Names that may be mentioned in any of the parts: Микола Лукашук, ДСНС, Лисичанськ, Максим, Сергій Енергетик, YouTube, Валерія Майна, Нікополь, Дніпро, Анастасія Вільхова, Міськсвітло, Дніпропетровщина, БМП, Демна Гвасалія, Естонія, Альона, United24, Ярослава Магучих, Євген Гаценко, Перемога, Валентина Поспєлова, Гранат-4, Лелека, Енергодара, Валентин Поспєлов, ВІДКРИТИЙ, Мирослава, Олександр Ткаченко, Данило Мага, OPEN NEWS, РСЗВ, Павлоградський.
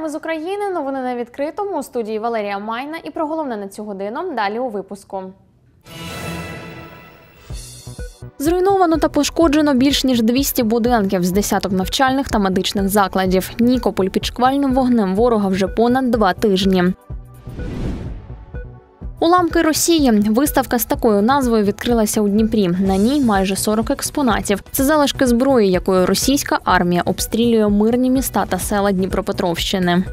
Вітаємо з України. Новини на відкритому. У студії Валерія Майна. І про головне на цю годину далі у випуску. Зруйновано та пошкоджено більш ніж 200 будинків з десяток навчальних та медичних закладів. Нікополь під шквальним вогнем ворога вже понад 2 тижні. Уламки Росії. Виставка з такою назвою відкрилася у Дніпрі. На ній майже 40 експонатів. Це залишки зброї, якою російська армія обстрілює мирні міста та села Дніпропетровщини.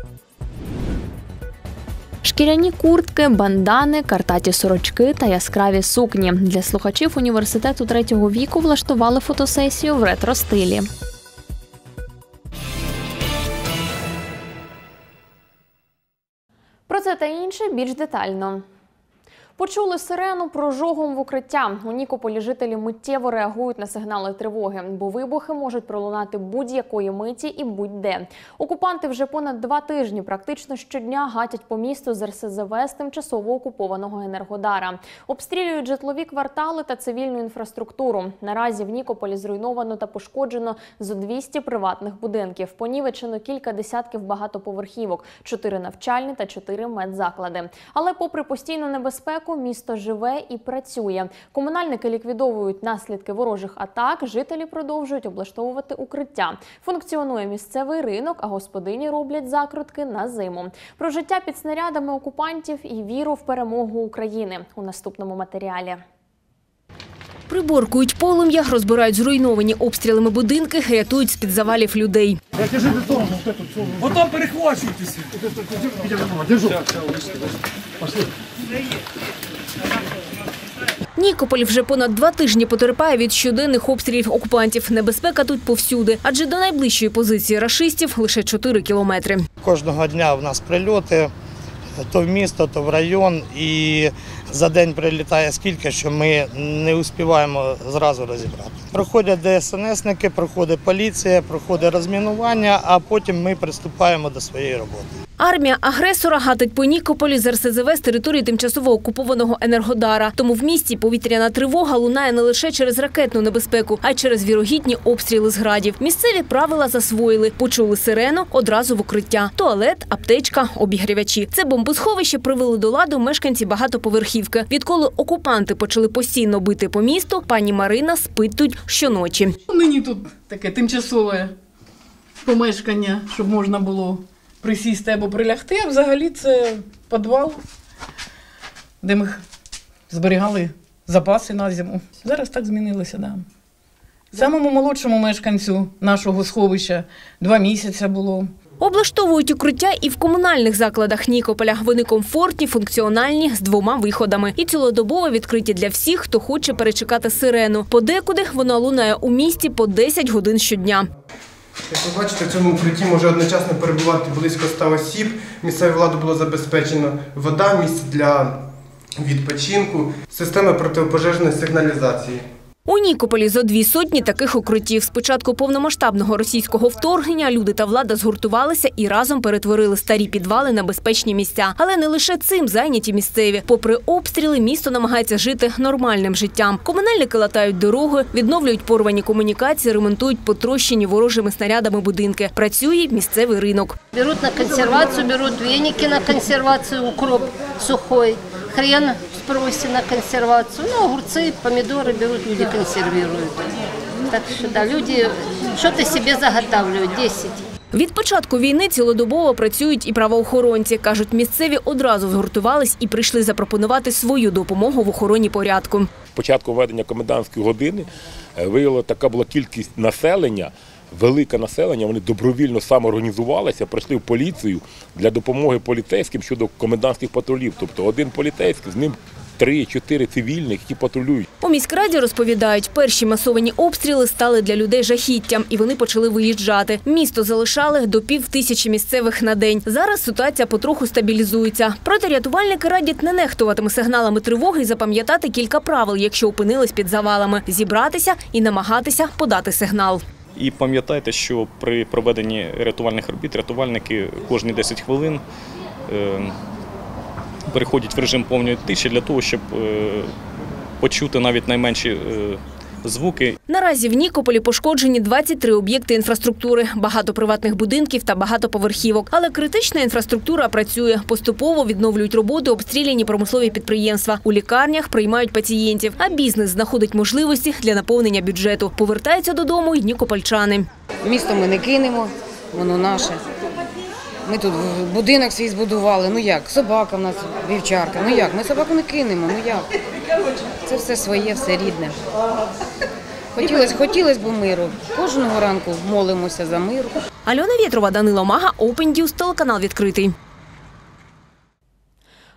Шкіряні куртки, бандани, картаті сорочки та яскраві сукні. Для слухачів університету третього віку влаштували фотосесію в ретро-стилі. Про це та інше більш детально. Почули сирену прожогом в укриття. У Нікополі жителі миттєво реагують на сигнали тривоги, бо вибухи можуть пролунати будь-якої миті і будь-де. Окупанти вже понад 2 тижні практично щодня гатять по місту з РСЗВ з тимчасово окупованого Енергодара. Обстрілюють житлові квартали та цивільну інфраструктуру. Наразі в Нікополі зруйновано та пошкоджено зо 200 приватних будинків. Понівечено кілька десятків багатоповерхівок, 4 навчальні та 4 медзаклади. Але попри постійну небезпеку, місто живе і працює. Комунальники ліквідовують наслідки ворожих атак, жителі продовжують облаштовувати укриття. Функціонує місцевий ринок, а господині роблять закрутки на зиму. Про життя під снарядами окупантів і віру в перемогу України у наступному матеріалі. Приборкують полум'я, розбирають зруйновані обстрілами будинки, рятують з-під завалів людей. Потім перехвачуйтеся. Нікополь вже понад 2 тижні потерпає від щоденних обстрілів окупантів. Небезпека тут повсюди, адже до найближчої позиції рашистів лише 4 кілометри. Кожного дня в нас прильоти. То в місто, то в район, і за день прилітає скільки, що ми не успіваємо зразу розібрати. Проходять ДСНСники, проходить поліція, проходить розмінування, а потім ми приступаємо до своєї роботи. Армія агресора гатить по Нікополі з РСЗВ з території тимчасово окупованого Енергодара. Тому в місті повітряна тривога лунає не лише через ракетну небезпеку, а й через вірогідні обстріли з градів. Місцеві правила засвоїли. Почули сирену – одразу в укриття. Туалет, аптечка, обігрівачі. Це бомбосховище привели до ладу мешканці багатоповерхівки. Відколи окупанти почали постійно бити по місту, пані Марина спить тут щоночі. Нині тут таке тимчасове помешкання, щоб можна було присісти або прилягти, а взагалі це підвал, де ми зберігали запаси на зиму. Зараз так змінилося, да. Самому молодшому мешканцю нашого сховища 2 місяці було. Облаштовують укриття і в комунальних закладах Нікополя. Вони комфортні, функціональні, з 2 виходами. І цілодобово відкриті для всіх, хто хоче перечекати сирену. Подекуди вона лунає у місті по 10 годин щодня. Як ви бачите, в цьому укритті може одночасно перебувати близько 100 осіб. Місцеву владу було забезпечено вода, місце для відпочинку, система протипожежної сигналізації. У Нікополі зо 2 сотні таких укриттів. З початку повномасштабного російського вторгнення люди та влада згуртувалися і разом перетворили старі підвали на безпечні місця. Але не лише цим зайняті місцеві. Попри обстріли, місто намагається жити нормальним життям. Комунальники латають дороги, відновлюють порвані комунікації, ремонтують потрощені ворожими снарядами будинки. Працює місцевий ринок. Беруть на консервацію, беруть веники на консервацію, укроп сухий. Хрен в спросі на консервацію, ну, огурці, помідори беруть, люди консервують. Так що, да, люди щось собі заготовлюють, 10. Від початку війни цілодобово працюють і правоохоронці. Кажуть, місцеві одразу згуртувались і прийшли запропонувати свою допомогу в охороні порядку. Початку введення комендантської години виявила така була кількість населення, велике населення, вони добровільно самоорганізувалися, прийшли в поліцію для допомоги поліцейським щодо комендантських патрулів. Тобто один поліцейський, з ним 3-4 цивільних, які патрулюють. У міськраді розповідають, перші масовані обстріли стали для людей жахіттям, і вони почали виїжджати. Місто залишали до 5000 місцевих на день. Зараз ситуація потроху стабілізується. Проте рятувальники радять не нехтуватиме сигналами тривоги і запам'ятати кілька правил, якщо опинились під завалами. Зібратися і намагатися подати сигнал. І пам'ятайте, що при проведенні рятувальних робіт рятувальники кожні 10 хвилин переходять в режим повної тиші для того, щоб почути навіть найменші звуки. Наразі в Нікополі пошкоджені 23 об'єкти інфраструктури, багато приватних будинків та багатоповерхівок. Але критична інфраструктура працює. Поступово відновлюють роботи обстріляні промислові підприємства. У лікарнях приймають пацієнтів, а бізнес знаходить можливості для наповнення бюджету. Повертаються додому й нікопольчани. Місто ми не кинемо, воно наше. Ми тут будинок свій збудували, ну як, собака в нас, вівчарка, ну як, ми собаку не кинемо, ну як. Це все своє, все рідне. Хотілося б миру. Кожного ранку молимося за мир. Альона Вєтрова, Данило Мага, OPEN NEWS, телеканал «Відкритий».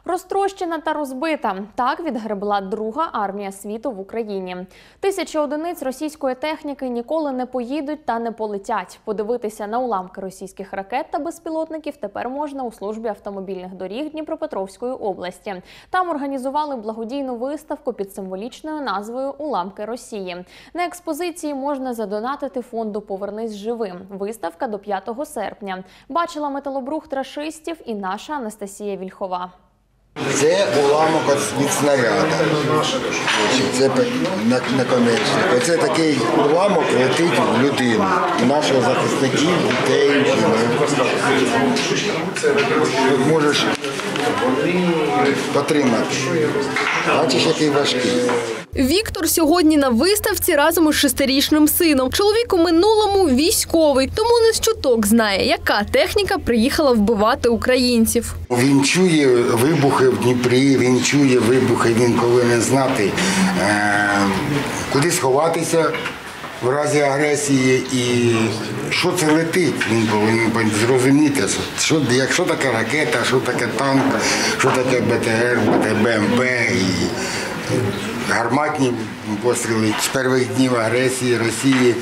Розтрощена та розбита. Так відгребла друга армія світу в Україні. Тисячі одиниць російської техніки ніколи не поїдуть та не полетять. Подивитися на уламки російських ракет та безпілотників тепер можна у службі автомобільних доріг Дніпропетровської області. Там організували благодійну виставку під символічною назвою «Уламки Росії». На експозиції можна задонатити фонду «Повернись живим». Виставка до 5 серпня. Бачила металобрухт рашистів і наша Анастасія Вільхова. Це уламок від снаряда, це наконечник. Оце такий уламок летить в людину, в наших захисників, дітей, жінок. Можеш потримати. Бачиш, який важкий. Віктор сьогодні на виставці разом із шестирічним сином. Чоловік у минулому військовий, тому не з чуток знає, яка техніка приїхала вбивати українців. Він чує вибухи в Дніпрі, він чує вибухи, він повинен знати, куди сховатися в разі агресії і що це летить. Він повинен зрозуміти, що, якщо така ракета, що таке танк, що таке БТР, БМП і... Гарматні постріли. З перших днів агресії Росії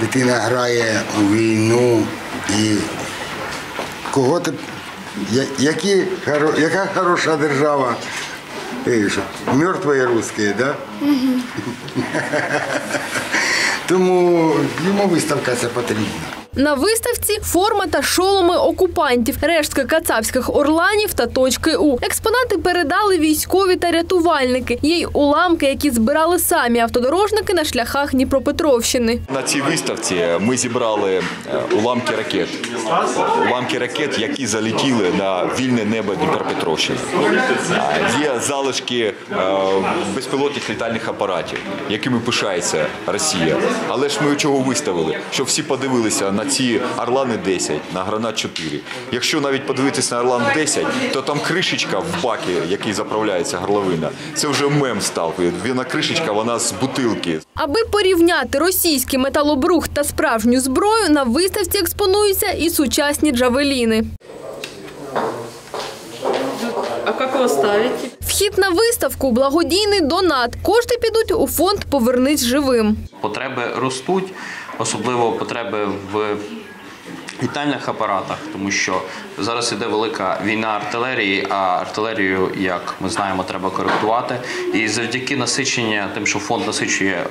дитина грає у війну. І кого ти, яка хороша держава? Мертві русські, да? Тому йому виставка це потрібна. На виставці форма та шоломи окупантів, рештки кацапських орланів та точки У. Експонати передали військові та рятувальники. Є й уламки, які збирали самі автодорожники на шляхах Дніпропетровщини. На цій виставці ми зібрали уламки ракет, які залетіли на вільне небо Дніпропетровщини. Є залишки безпілотних літальних апаратів, якими пишається Росія. Але ж ми чого виставили? Щоб всі подивилися на ці «Орлани-10», на «Гранат-4». Якщо навіть подивитися на «Орлан-10», то там кришечка в баки, який заправляється горловина, це вже мем став. Вона кришечка, вона з бутилки. Аби порівняти російський металобрухт та справжню зброю, на виставці експонуються і сучасні джавеліни. А як його ставити? Вхід на виставку – благодійний донат. Кошти підуть у фонд «Повернись живим». Потреби ростуть. Особливо потреби в літальних апаратах, тому що зараз йде велика війна артилерії, а артилерію, як ми знаємо, треба коректувати. І завдяки насиченню, тим, що фонд насичує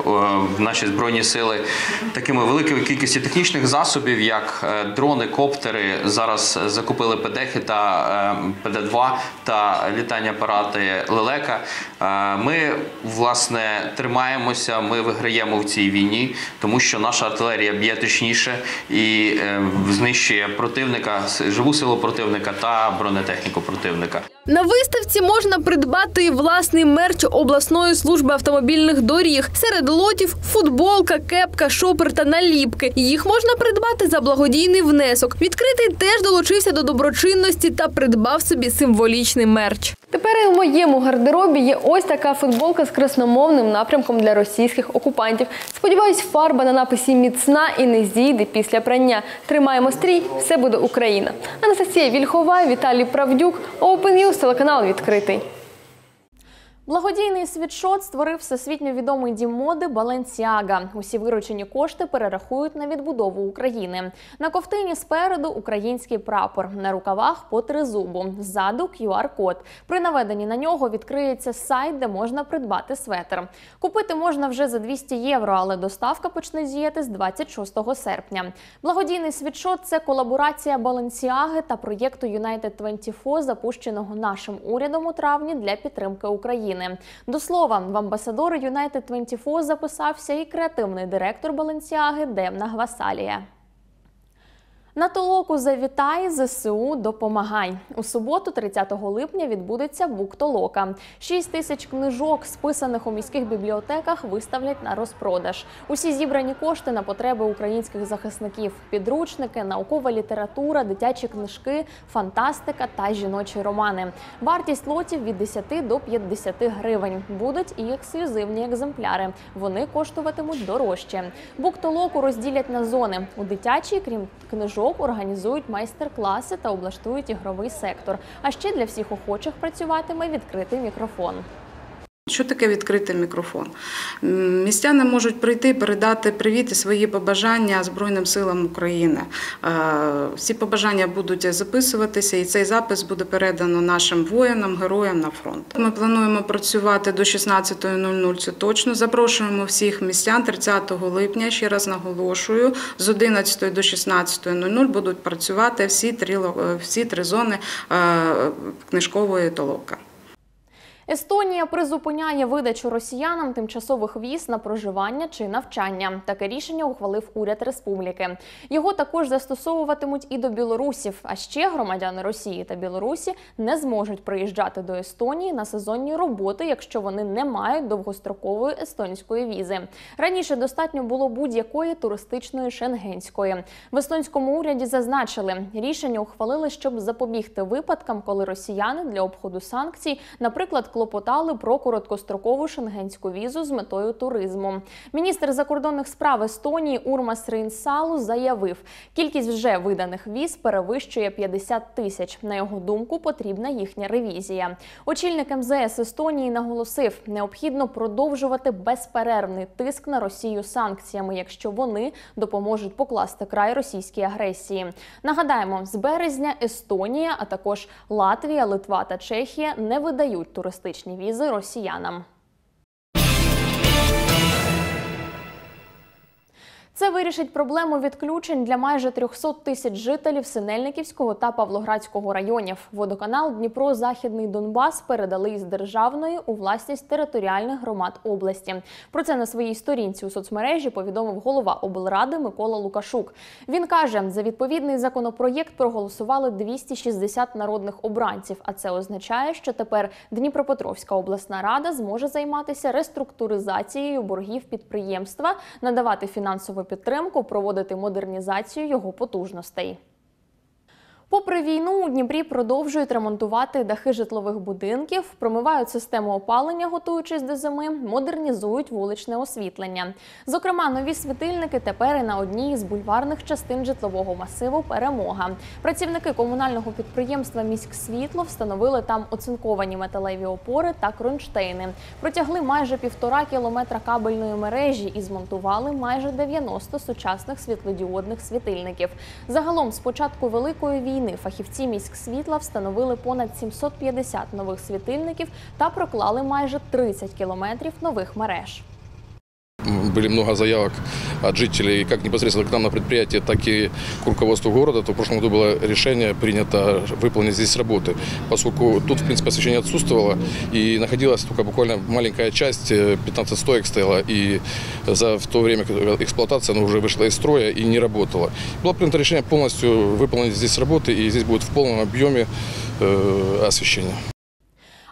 наші Збройні Сили такими великою кількістю технічних засобів, як дрони, коптери, зараз закупили ПДХи та ПД-2 та літальні апарати «Лелека». Ми, власне, тримаємося, ми виграємо в цій війні, тому що наша артилерія б'є точніше і знищує противника, живу силу противника та бронетехніку противника. На виставці можна придбати і власний мерч обласної служби автомобільних доріг. Серед лотів – футболка, кепка, шопер та наліпки. Їх можна придбати за благодійний внесок. Відкритий теж долучився до доброчинності та придбав собі символічний мерч. Тепер і в моєму гардеробі є ось така футболка з красномовним напрямком для російських окупантів. Сподіваюсь, фарба на написі міцна і не зійде після прання. Тримаємо стрій, все буде Україна. Анастасія Вільхова, Віталій Правдюк, Open News, телеканал «Відкритий». Благодійний світшот створив всесвітньо відомий дім моди «Баленсіага». Усі виручені кошти перерахують на відбудову України. На ковтині спереду український прапор, на рукавах по тризубу, ззаду QR-код. При наведенні на нього відкриється сайт, де можна придбати светр. Купити можна вже за 200 євро, але доставка почне діяти з 26 серпня. Благодійний світшот – це колаборація «Баленсіаги» та проєкту United24, запущеного нашим урядом у травні для підтримки України. України. До слова, в амбасадори United24 записався і креативний директор Баленсіаги Демна Гвасалія. На толоку завітай, ЗСУ допомагай. У суботу, 30 липня, відбудеться буктолока. 6 тисяч книжок, списаних у міських бібліотеках, виставлять на розпродаж. Усі зібрані кошти на потреби українських захисників. Підручники, наукова література, дитячі книжки, фантастика та жіночі романи. Вартість лотів від 10 до 50 гривень. Будуть і ексклюзивні екземпляри. Вони коштуватимуть дорожче. Буктолоку розділять на зони. У дитячій, крім книжок, організують майстер-класи та облаштують ігровий сектор. А ще для всіх охочих працюватиме відкритий мікрофон. Що таке відкритий мікрофон? Містяни можуть прийти, передати привіт і свої побажання Збройним силам України. Всі побажання будуть записуватися, і цей запис буде передано нашим воїнам, героям на фронт. Ми плануємо працювати до 16:00, це точно. Запрошуємо всіх містян 30 липня, ще раз наголошую, з 11 до 16:00 будуть працювати всі три зони книжкової толоки. Естонія призупиняє видачу росіянам тимчасових віз на проживання чи навчання. Таке рішення ухвалив уряд республіки. Його також застосовуватимуть і до білорусів. А ще громадяни Росії та Білорусі не зможуть приїжджати до Естонії на сезонні роботи, якщо вони не мають довгострокової естонської візи. Раніше достатньо було будь-якої туристичної шенгенської. В естонському уряді зазначили, рішення ухвалили, щоб запобігти випадкам, коли росіяни для обходу санкцій, наприклад, клопотали про короткострокову шенгенську візу з метою туризму. Міністр закордонних справ Естонії Урмас Рейнсалу заявив, кількість вже виданих віз перевищує 50 тисяч. На його думку, потрібна їхня ревізія. Очільник МЗС Естонії наголосив, необхідно продовжувати безперервний тиск на Росію санкціями, якщо вони допоможуть покласти край російській агресії. Нагадаємо, з березня Естонія, а також Латвія, Литва та Чехія не видають туристичні візи росіянам. Це вирішить проблему відключень для майже 300 тисяч жителів Синельниківського та Павлоградського районів. Водоканал Дніпро-Західний Донбас передали із державної у власність територіальних громад області. Про це на своїй сторінці у соцмережі повідомив голова облради Микола Лукашук. Він каже, за відповідний законопроєкт проголосували 260 народних обранців, а це означає, що тепер Дніпропетровська обласна рада зможе займатися реструктуризацією боргів підприємства, надавати фінансову підтримку, проводити модернізацію його потужностей. Попри війну, у Дніпрі продовжують ремонтувати дахи житлових будинків, промивають систему опалення, готуючись до зими, модернізують вуличне освітлення. Зокрема, нові світильники тепер і на одній із бульварних частин житлового масиву «Перемога». Працівники комунального підприємства «Міськсвітло» встановили там оцинковані металеві опори та кронштейни. Протягли майже 1,5 кілометра кабельної мережі і змонтували майже 90 сучасних світлодіодних світильників. Загалом, з початку Великої війни фахівці «Міськсвітла» встановили понад 750 нових світильників та проклали майже 30 кілометрів нових мереж. Были много заявок от жителей, как непосредственно к нам на предприятие, так и к руководству города, то в прошлом году было решение принято выполнить здесь работы, поскольку тут, в принципе, освещение отсутствовало и находилась только буквально маленькая часть, 15 стоек стояла, и в то время эксплуатация она уже вышла из строя и не работала. Было принято решение полностью выполнить здесь работы, и здесь будет в полном объеме освещение.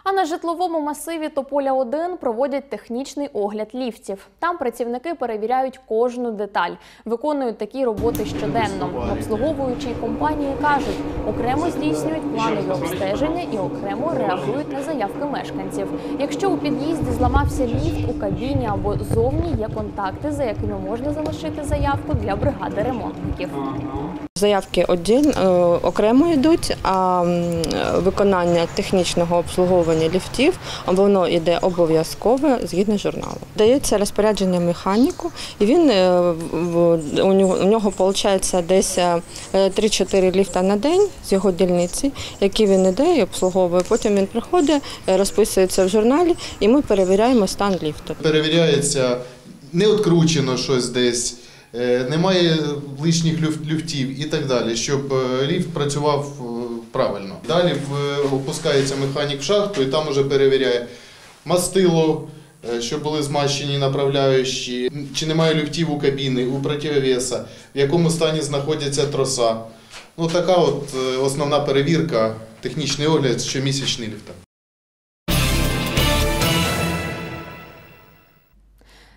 А на житловому масиві «Тополя-1» проводять технічний огляд ліфтів. Там працівники перевіряють кожну деталь, виконують такі роботи щоденно. Обслуговуючі компанії кажуть, окремо здійснюють планові обстеження і окремо реагують на заявки мешканців. Якщо у під'їзді зламався ліфт, у кабіні або зовні є контакти, за якими можна залишити заявку для бригади ремонтників. Заявки окремо йдуть, а виконання технічного обслуговування ліфтів, воно йде обов'язкове згідно журналу. Дається розпорядження механіку, і у нього виходить десь 3-4 ліфта на день з його дільниці, які він йде і обслуговує. Потім він приходить, розписується в журналі, і ми перевіряємо стан ліфта. Перевіряється, не відкручено щось десь. Немає лишніх люфтів і так далі, щоб ліфт працював правильно. Далі опускається механік в шахту і там уже перевіряє мастило, що були змащені направляючі, чи немає люфтів у кабіни, у противовеса, в якому стані знаходяться троса. Ну, така от основна перевірка, технічний огляд, щомісячний ліфта.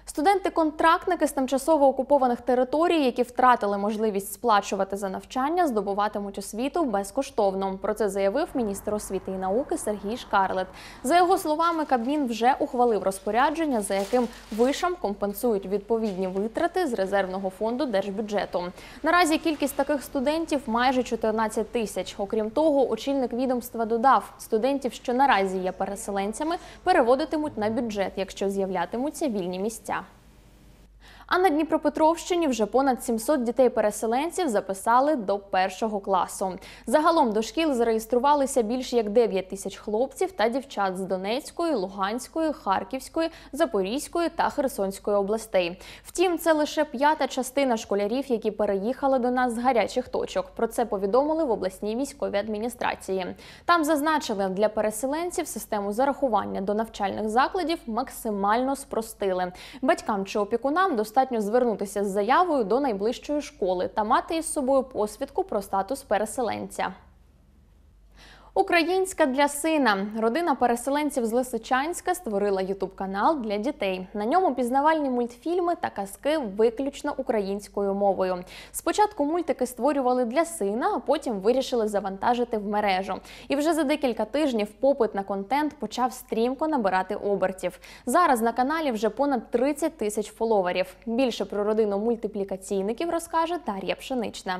Студенти-контрактники з тимчасово окупованих територій, які втратили можливість сплачувати за навчання, здобуватимуть освіту безкоштовно. Про це заявив міністр освіти і науки Сергій Шкарлет. За його словами, Кабмін вже ухвалив розпорядження, за яким вишам компенсують відповідні витрати з резервного фонду держбюджету. Наразі кількість таких студентів майже 14 тисяч. Окрім того, очільник відомства додав, студентів, що наразі є переселенцями, переводитимуть на бюджет, якщо з'являтимуться вільні місця. А на Дніпропетровщині вже понад 700 дітей-переселенців записали до першого класу. Загалом до шкіл зареєструвалися більше як 9 тисяч хлопців та дівчат з Донецької, Луганської, Харківської, Запорізької та Херсонської областей. Втім, це лише п'ята частина школярів, які переїхали до нас з гарячих точок. Про це повідомили в обласній військовій адміністрації. Там зазначили, для переселенців систему зарахування до навчальних закладів максимально спростили. Батькам чи опікунам достатньо звернутися з заявою до найближчої школи та мати із собою посвідку про статус переселенця. Українська для сина. Родина переселенців з Лисичанська створила ютуб-канал для дітей. На ньому пізнавальні мультфільми та казки виключно українською мовою. Спочатку мультики створювали для сина, а потім вирішили завантажити в мережу. І вже за декілька тижнів попит на контент почав стрімко набирати обертів. Зараз на каналі вже понад 30 тисяч фоловерів. Більше про родину мультиплікаційників розкаже Дар'я Пшенична.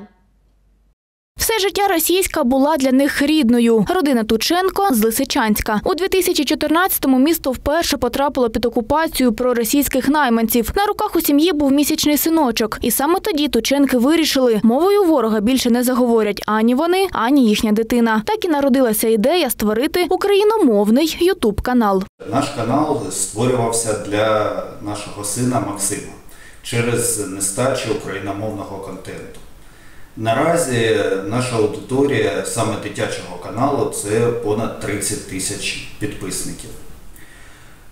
Все життя російська була для них рідною. Родина Тученко з Лисичанська. У 2014-му місто вперше потрапило під окупацію проросійських найманців. На руках у сім'ї був місячний синочок. І саме тоді Тученки вирішили – мовою ворога більше не заговорять ані вони, ані їхня дитина. Так і народилася ідея створити україномовний ютуб-канал. Наш канал створювався для нашого сина Максима через нестачу україномовного контенту. Наразі наша аудиторія саме дитячого каналу – це понад 30 тисяч підписників.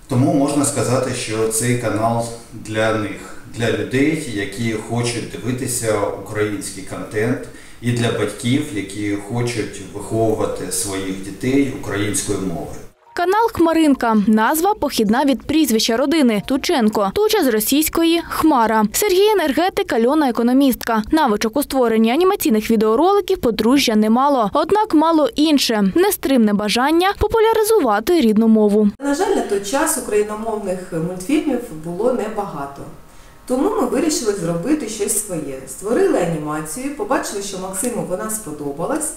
Тому можна сказати, що цей канал для них, для людей, які хочуть дивитися український контент, і для батьків, які хочуть виховувати своїх дітей українською мовою. Канал «Хмаринка». Назва похідна від прізвища родини – Тученко. Туча з російської – Хмара. Сергій Енергетик, Альона – економістка. Навичок у створенні анімаційних відеороликів подружжя немало. Однак мало інше – нестримне бажання популяризувати рідну мову. На жаль, на той час україномовних мультфільмів було небагато. Тому ми вирішили зробити щось своє. Створили анімацію, побачили, що Максиму вона сподобалась.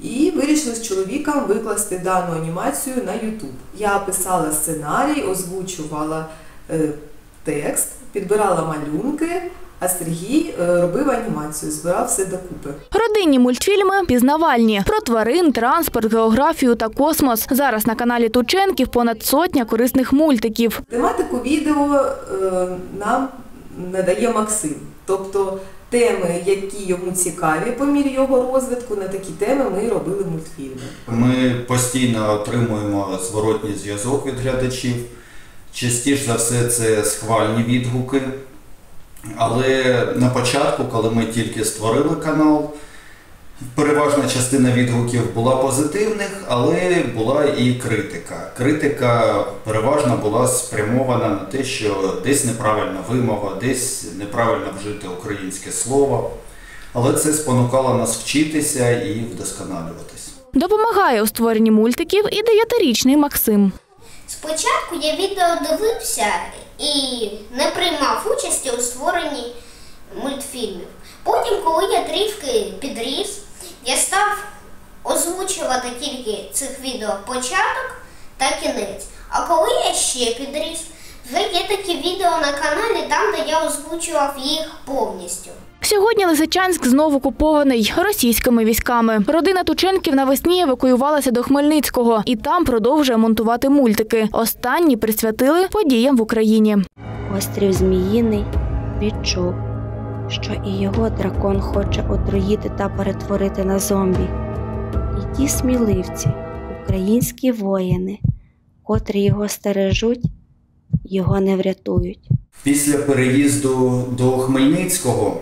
І вирішили з чоловіком викласти дану анімацію на YouTube. Я писала сценарій, озвучувала текст, підбирала малюнки, а Сергій робив анімацію, збирав все докупи. Родинні мультфільми пізнавальні. Про тварин, транспорт, географію та космос. Зараз на каналі Тученків понад сотня корисних мультиків. Тематику відео нам надає Максим. Тобто теми, які йому цікаві по мірі його розвитку, на такі теми ми робили мультфільми. Ми постійно отримуємо зворотній зв'язок від глядачів. Частіше за все це схвальні відгуки. Але на початку, коли ми тільки створили канал, переважна частина відгуків була позитивних, але була і критика. Критика переважно була спрямована на те, що десь неправильна вимова, десь неправильно вжити українське слово. Але це спонукало нас вчитися і вдосконалюватись. Допомагає у створенні мультиків і 9-річний Максим. Спочатку я відео дивився і не приймав участі у створенні мультфільмів. Потім, коли я трішки підріс, я став озвучувати тільки цих відео початок та кінець. А коли я ще підріс, вже є такі відео на каналі, там, де я озвучував їх повністю. Сьогодні Лисичанськ знову окупований російськими військами. Родина Тученків навесні евакуювалася до Хмельницького і там продовжує монтувати мультики. Останні присвятили подіям в Україні. Острів Зміїний відчув, що і його дракон хоче отруїти та перетворити на зомбі. І ті сміливці, українські воїни, котрі його стережуть, його не врятують. Після переїзду до Хмельницького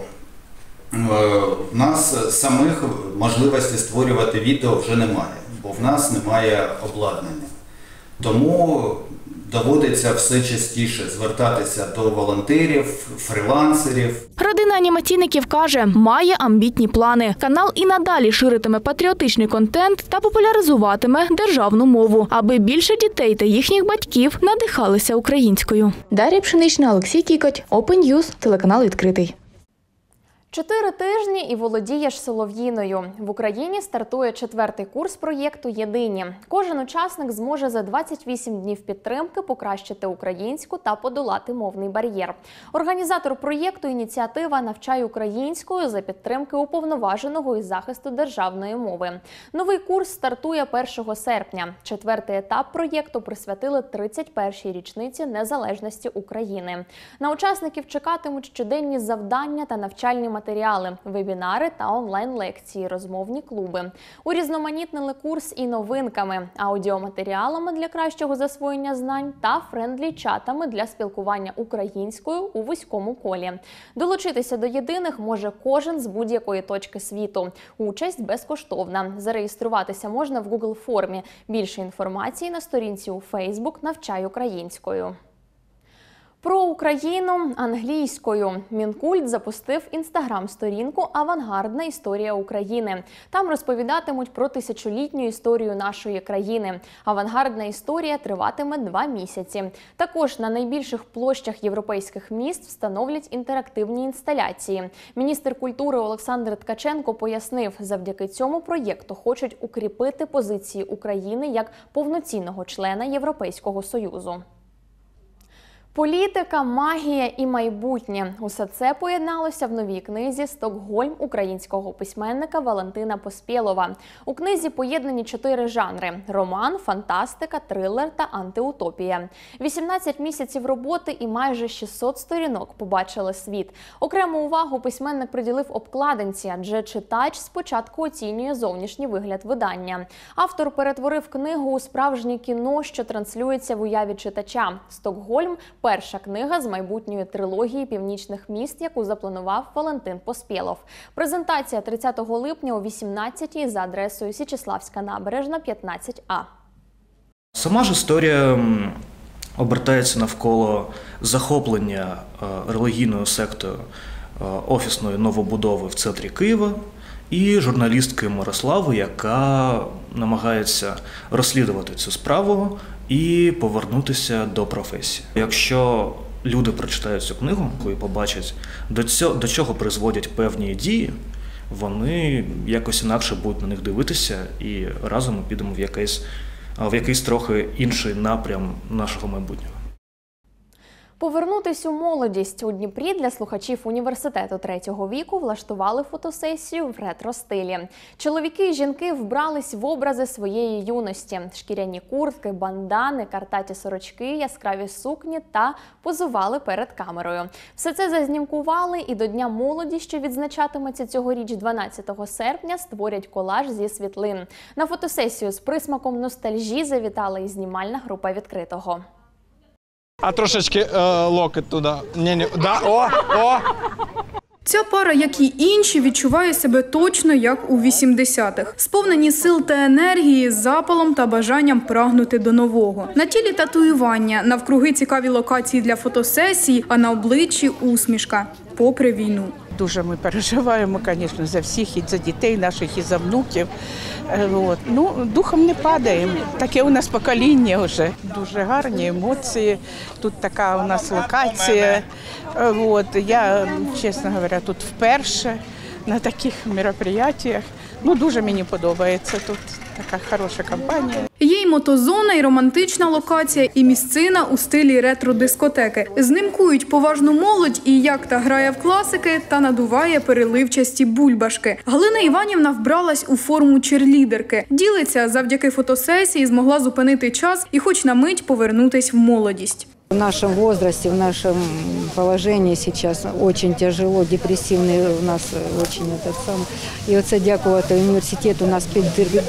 в нас самих можливості створювати відео вже немає, бо в нас немає обладнання. Тому доводиться все частіше звертатися до волонтерів, фрилансерів. Родина анімаційників каже, має амбітні плани. Канал і надалі ширитиме патріотичний контент та популяризуватиме державну мову, аби більше дітей та їхніх батьків надихалися українською. Дар'я Пшенична, Олексій Тікоть, OPEN NEWS, телеканал «Відкритий». 4 тижні і володієш солов'їною. В Україні стартує 4-й курс проєкту «Єдині». Кожен учасник зможе за 28 днів підтримки покращити українську та подолати мовний бар'єр. Організатор проєкту – ініціатива «Навчай українською» за підтримки уповноваженого із захисту державної мови. Новий курс стартує 1 серпня. 4-й етап проєкту присвятили 31-й річниці незалежності України. На учасників чекатимуть щоденні завдання та навчальні матеріали, вебінари та онлайн-лекції, розмовні клуби. Урізноманітнили курс і новинками, аудіоматеріалами для кращого засвоєння знань та френдлі-чатами для спілкування українською у вузькому колі. Долучитися до «Єдиних» може кожен з будь-якої точки світу. Участь безкоштовна. Зареєструватися можна в Google-формі. Більше інформації на сторінці у Facebook «Навчай українською». Про Україну англійською. Мінкульт запустив інстаграм-сторінку «Авангардна історія України». Там розповідатимуть про тисячолітню історію нашої країни. «Авангардна історія» триватиме 2 місяці. Також на найбільших площах європейських міст встановлять інтерактивні інсталяції. Міністр культури Олександр Ткаченко пояснив, завдяки цьому проєкту хочуть укріпити позиції України як повноцінного члена Європейського Союзу. Політика, магія і майбутнє – усе це поєдналося в новій книзі «Стокгольм» українського письменника Валентина Поспєлова. У книзі поєднані 4 жанри – роман, фантастика, трилер та антиутопія. 18 місяців роботи і майже 600 сторінок побачили світ. Окрему увагу письменник приділив обкладинці, адже читач спочатку оцінює зовнішній вигляд видання. Автор перетворив книгу у справжнє кіно, що транслюється в уяві читача. «Стокгольм» – перша книга з майбутньої трилогії північних міст, яку запланував Валентин Поспєлов. Презентація 30 липня о 18-й за адресою Січеславська набережна, 15А. Сама ж історія обертається навколо захоплення релігійною сектою офісної новобудови в центрі Києва і журналістки Мирослави, яка намагається розслідувати цю справу і повернутися до професії. Якщо люди прочитають цю книгу і побачать, до чого призводять певні дії, вони якось інакше будуть на них дивитися, і разом ми підемо в якийсь трохи інший напрям нашого майбутнього. Повернутись у молодість. У Дніпрі для слухачів університету 3-го віку влаштували фотосесію в ретро-стилі. Чоловіки і жінки вбрались в образи своєї юності. Шкіряні куртки, бандани, картаті сорочки, яскраві сукні та позували перед камерою. Все це зазнімкували і до Дня молоді, що відзначатиметься цьогоріч 12 серпня, створять колаж зі світлин. На фотосесію з присмаком ностальжі завітала і знімальна група «Відкритого». А трошечки локоть туди. Ні-ні. Да, о! Ця пара, як і інші, відчуває себе точно як у 80-х. Сповнені сил та енергії, з запалом та бажанням прагнути до нового. На тілі татуювання, навкруги цікаві локації для фотосесії, а на обличчі усмішка. Попри війну. Дуже ми переживаємо, звісно, за всіх, і за дітей наших, і за внуків. Ну, духом не падаємо. Таке у нас покоління вже. Дуже гарні емоції. Тут така у нас локація. Я, чесно говоря, тут вперше на таких мероприятиях. Ну, дуже мені подобається тут. Така хороша компанія. Є й мотозона, і романтична локація, і місцина у стилі ретро-дискотеки. Знімкують поважну молодь і як та грає в класики, та надуває переливчасті бульбашки. Галина Іванівна вбралась у форму черлідерки. Ділиться, завдяки фотосесії змогла зупинити час і хоч на мить повернутись в молодість. В нашем возрасте, в нашем положении сейчас очень тяжело, депрессивный у нас очень этот сам. І оце дякувати університету нас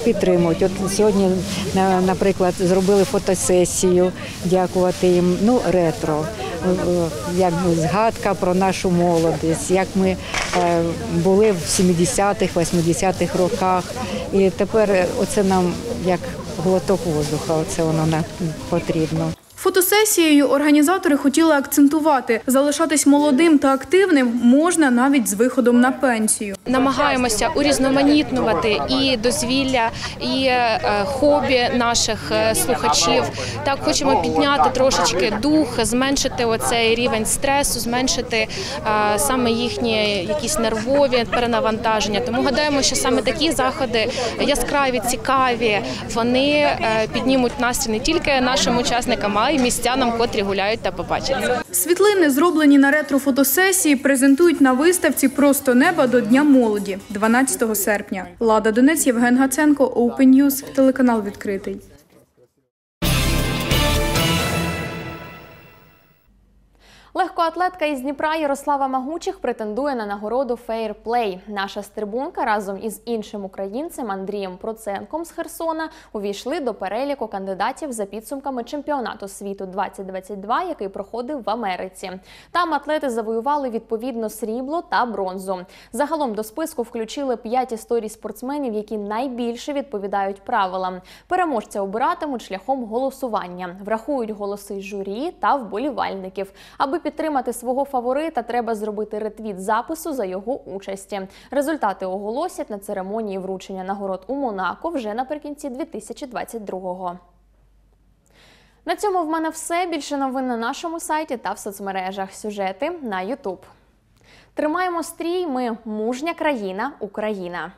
підтримують. От сьогодні, наприклад, зробили фотосесію, дякувати їм, ну, ретро, як згадка про нашу молодість, як ми були в 70-х, 80-х роках. І тепер оце нам як глоток воздуха, оце воно нам потрібно. Фотосесією організатори хотіли акцентувати – залишатись молодим та активним можна навіть з виходом на пенсію. Намагаємося урізноманітнювати і дозвілля, і хобі наших слухачів. Так, хочемо підняти трошечки дух, зменшити оцей рівень стресу, зменшити саме їхні якісь нервові перенавантаження. Тому гадаємо, що саме такі заходи яскраві, цікаві, вони піднімуть настрій не тільки нашим учасникам, а і містянам, котрі гуляють та побачаться. Світлини, зроблені на ретро-фотосесії, презентують на виставці «Просто неба» до Дня молоді 12 серпня. Лада Донець, Євген Гаценко, Open News, телеканал «Відкритий». Легкоатлетка із Дніпра Ярослава Магучих претендує на нагороду «Фейрплей». Наша стрибунка разом із іншим українцем Андрієм Проценком з Херсона увійшли до переліку кандидатів за підсумками чемпіонату світу 2022, який проходив в Америці. Там атлети завоювали відповідно срібло та бронзу. Загалом до списку включили 5 історій спортсменів, які найбільше відповідають правилам. Переможця обиратимуть шляхом голосування. Врахують голоси журі та вболівальників. Аби підтримати свого фаворита, треба зробити ретвіт запису за його участі. Результати оголосять на церемонії вручення нагород у Монако вже наприкінці 2022-го. На цьому в мене все. Більше новин на нашому сайті та в соцмережах. Сюжети на YouTube. Тримаємо стрій. Ми – мужня країна Україна.